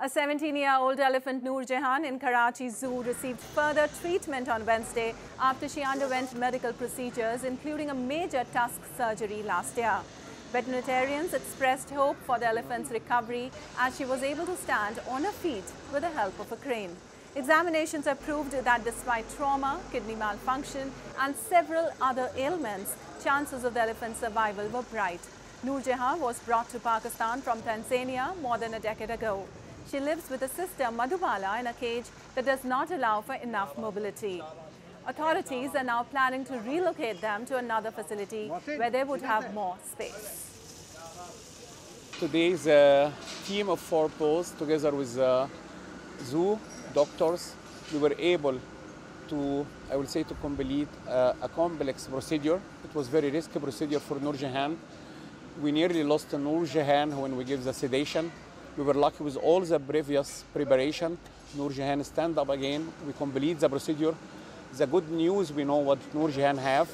A 17-year-old elephant, Noor Jehan, in Karachi Zoo received further treatment on Wednesday after she underwent medical procedures, including a major tusk surgery last year. Veterinarians expressed hope for the elephant's recovery as she was able to stand on her feet with the help of a crane. Examinations have proved that despite trauma, kidney malfunction and several other ailments, chances of the elephant's survival were bright. Noor Jehan was brought to Pakistan from Tanzania more than a decade ago. She lives with her sister Madhubala in a cage that does not allow for enough mobility. Authorities are now planning to relocate them to another facility where they would have more space. Today is a team of 4 pros together with the zoo doctors. We were able to, to complete a complex procedure. It was very risky procedure for Noor Jehan. We nearly lost Noor Jehan when we gave the sedation. We were lucky with all the previous preparation. Noor Jehan stand up again. We complete the procedure. The good news, we know what Noor Jehan have.